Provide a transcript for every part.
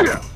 Excellent.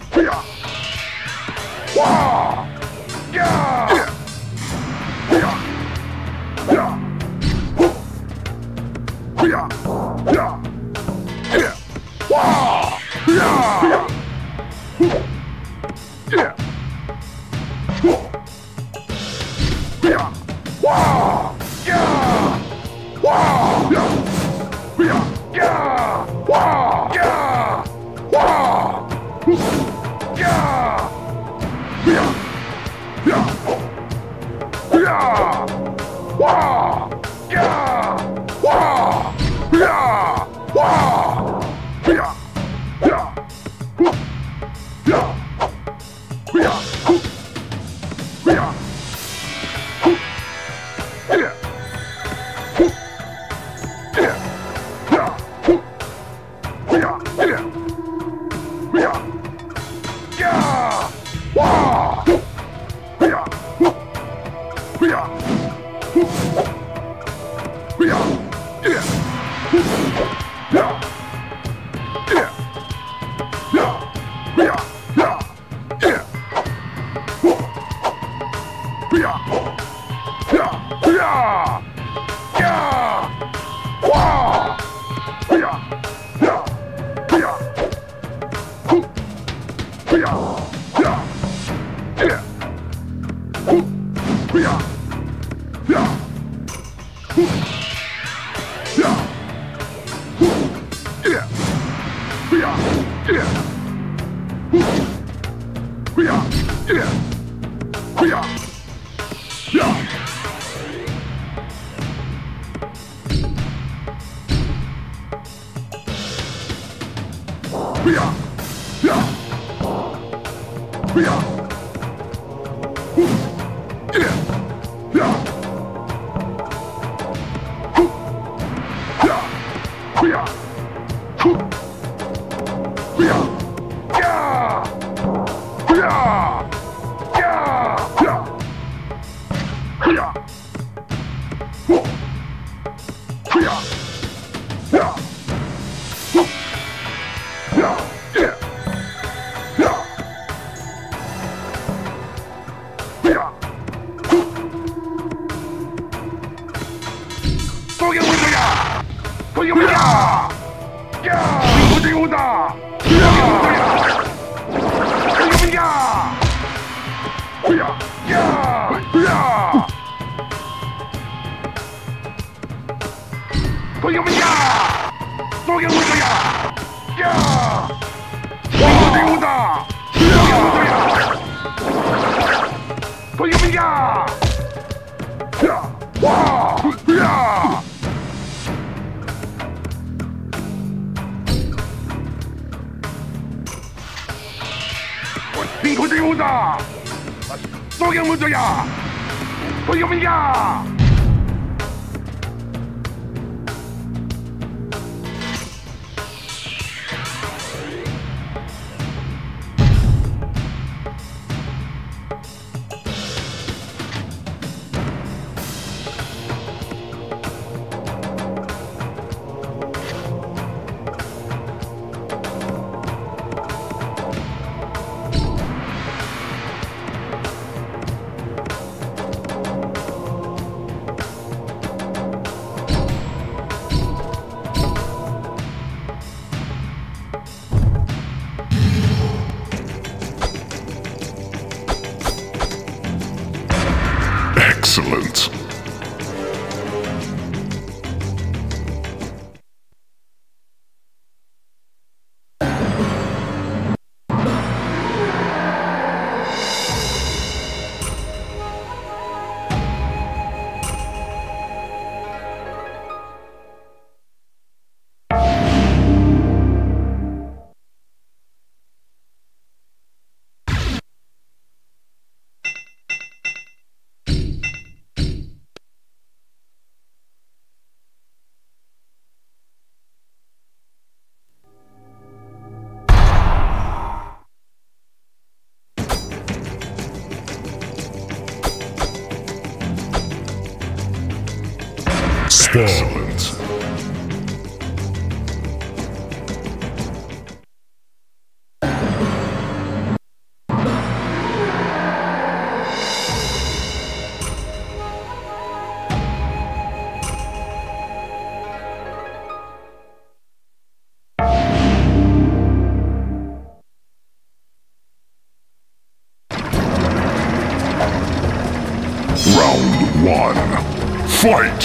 Fight!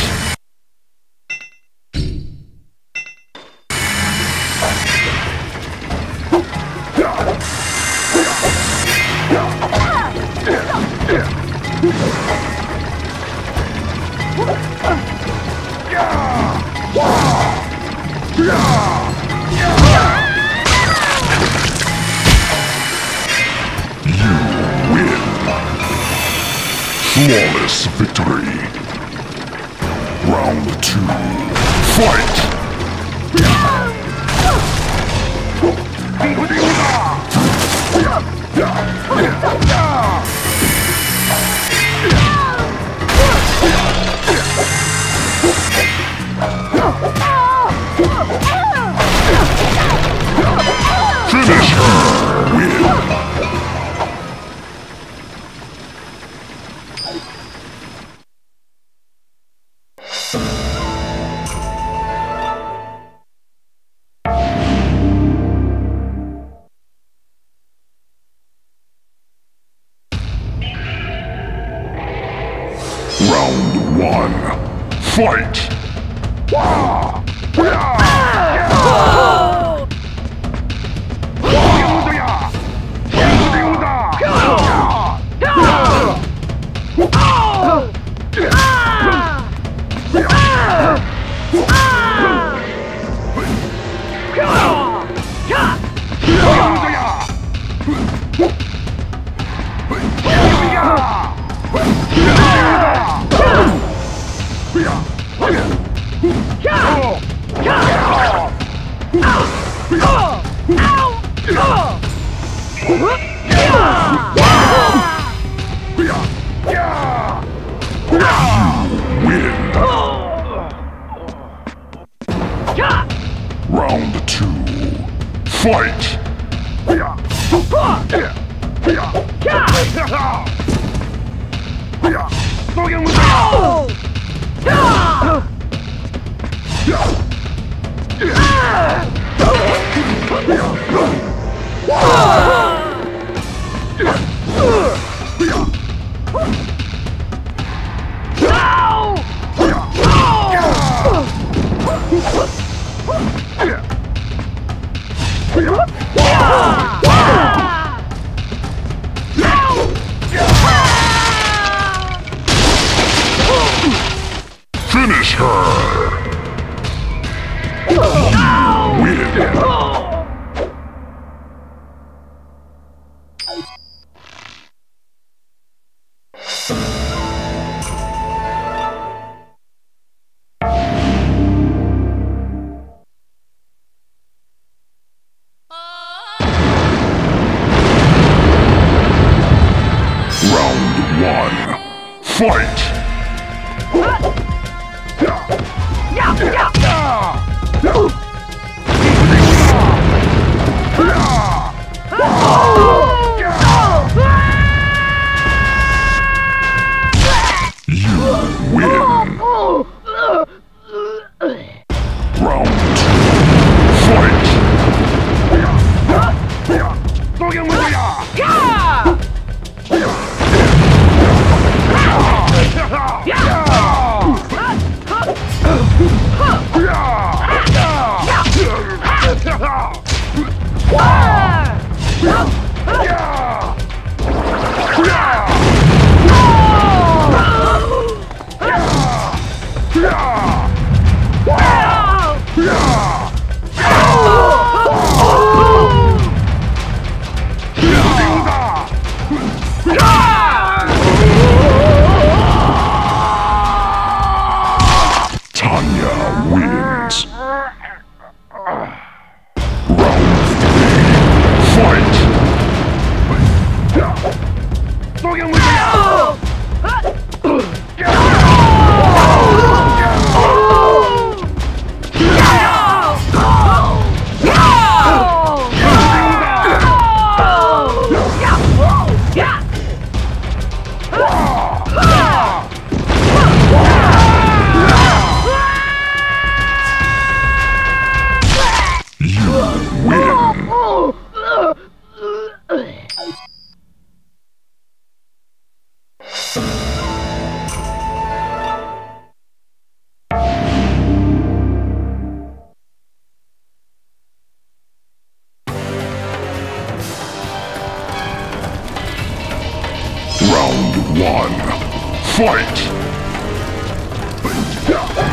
Flawless victory. Round 2. Fight! Finish her with... Fight! Fight! Finish her! You win! Round 1. Fight! one, fight! Fight! Fight!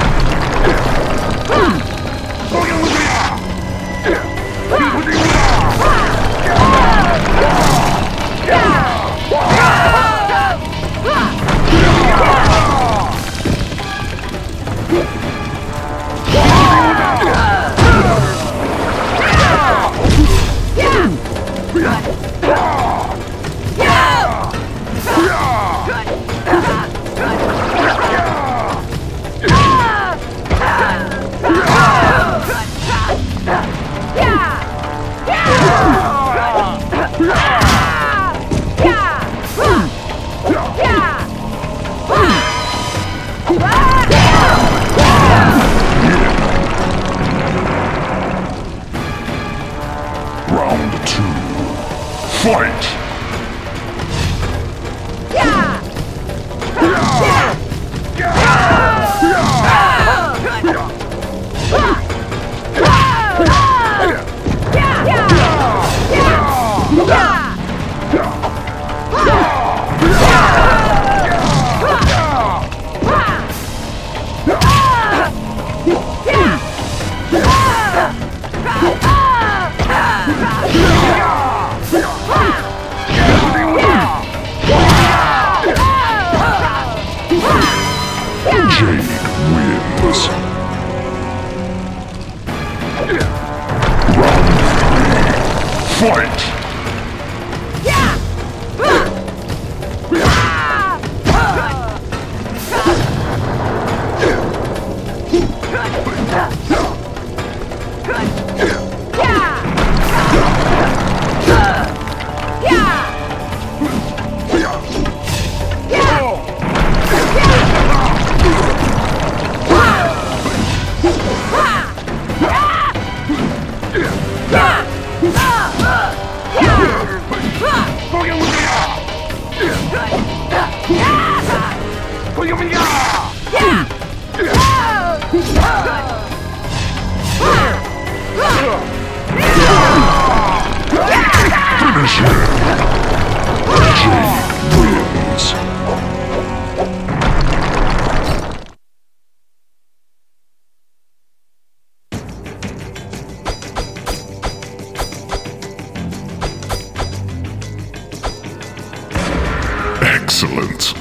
Excellent.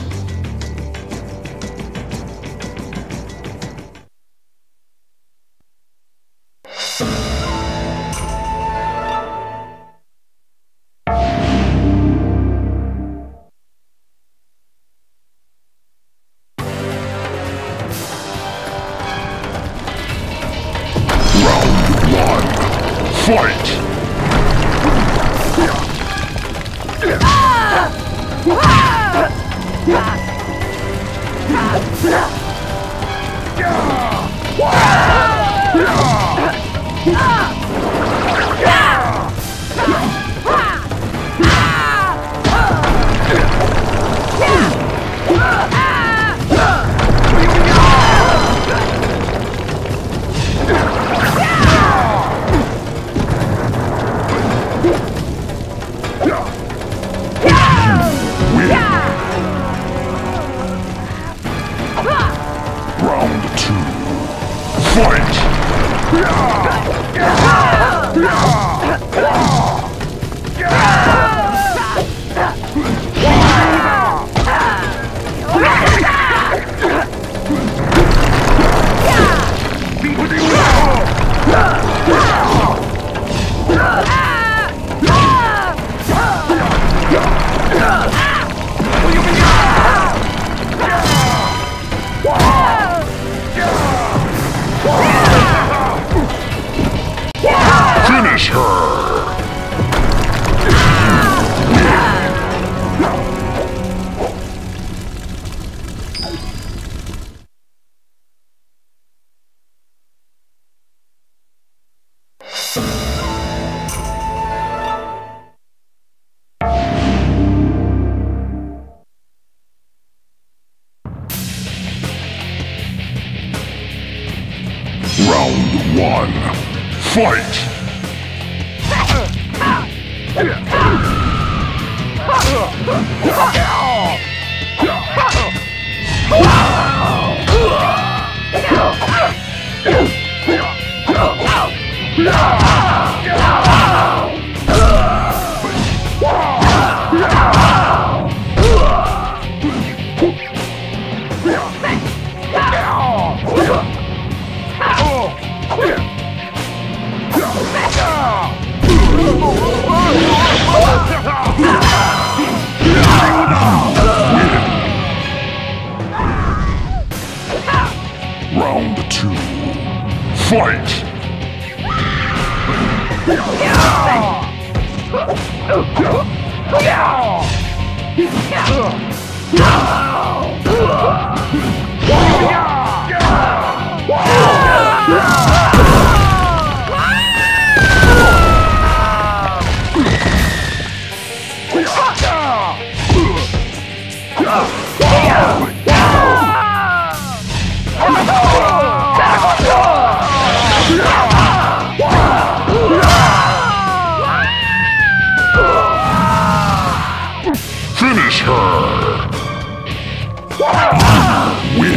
One, fight! Fight! Finish her! You win!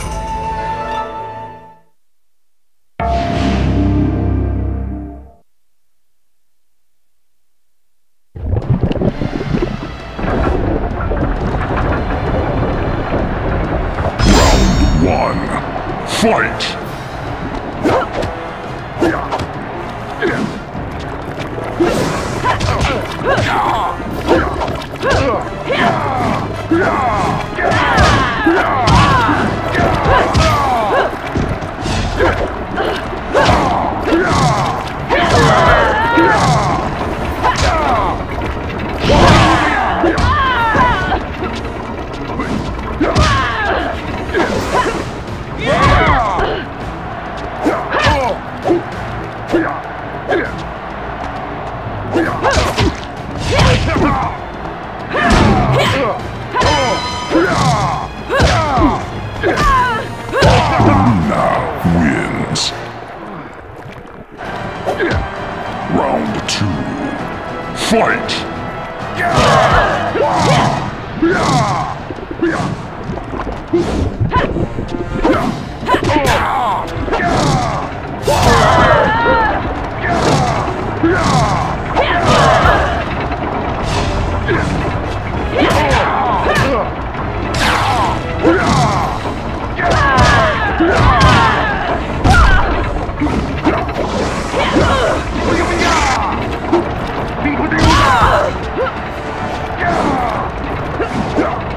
Round one, fight! Fight!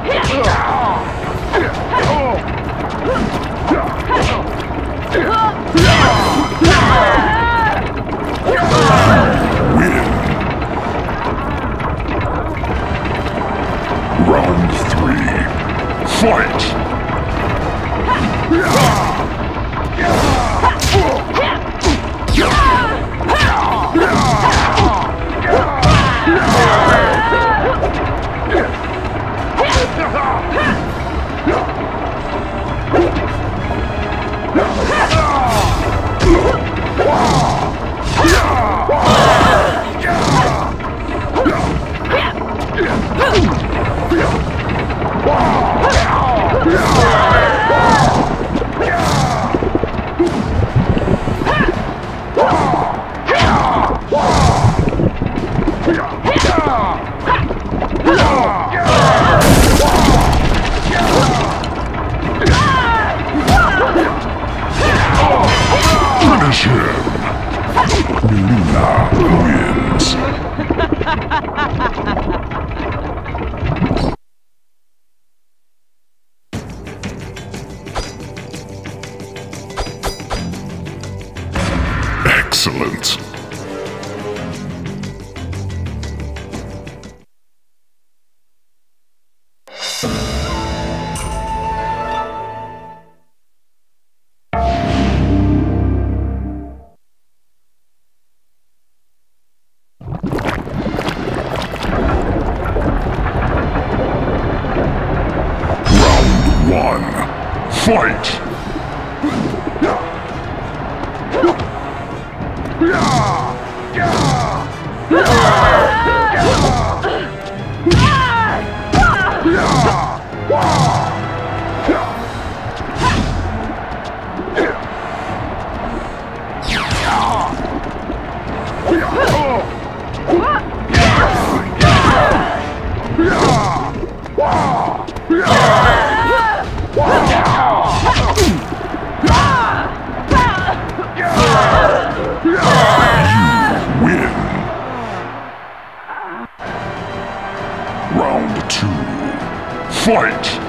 Fight! Excellent. Fight! You win! Fight! Fight!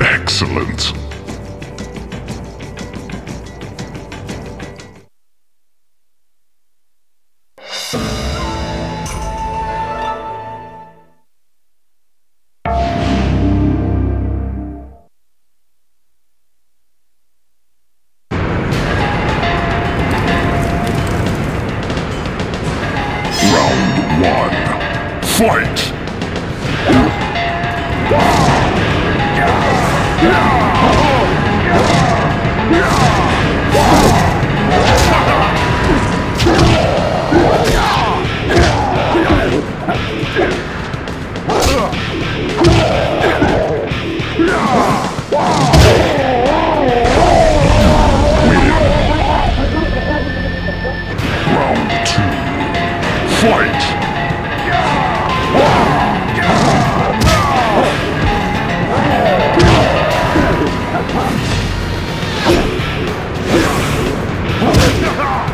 Excellent. Round 1. Fight! Let's go!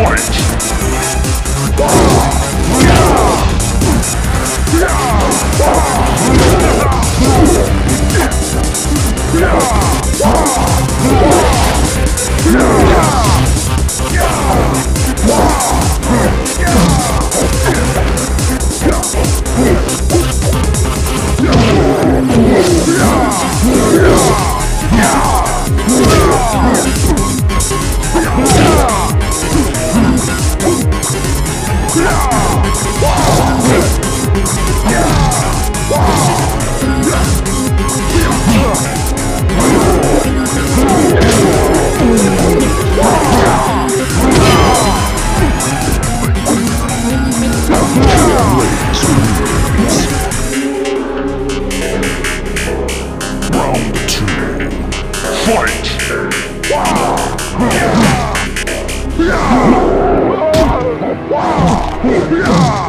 for it.